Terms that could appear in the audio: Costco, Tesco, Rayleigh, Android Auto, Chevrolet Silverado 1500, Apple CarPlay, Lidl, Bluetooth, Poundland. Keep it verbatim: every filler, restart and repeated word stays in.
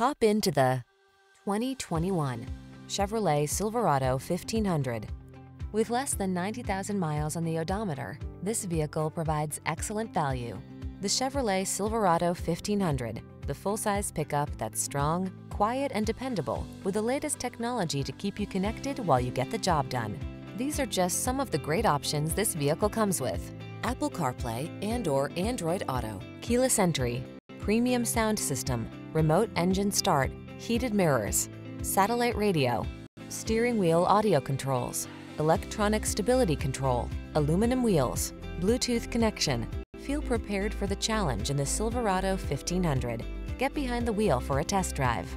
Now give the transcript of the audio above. Hop into the twenty twenty-one Chevrolet Silverado fifteen hundred. With less than ninety thousand miles on the odometer, this vehicle provides excellent value. The Chevrolet Silverado fifteen hundred, the full-size pickup that's strong, quiet, and dependable, with the latest technology to keep you connected while you get the job done. These are just some of the great options this vehicle comes with: Apple CarPlay and/or Android Auto, keyless entry, premium sound system, remote engine start, heated mirrors, satellite radio, steering wheel audio controls, electronic stability control, aluminum wheels, Bluetooth connection. Feel prepared for the challenge in the Silverado fifteen hundred. Get behind the wheel for a test drive.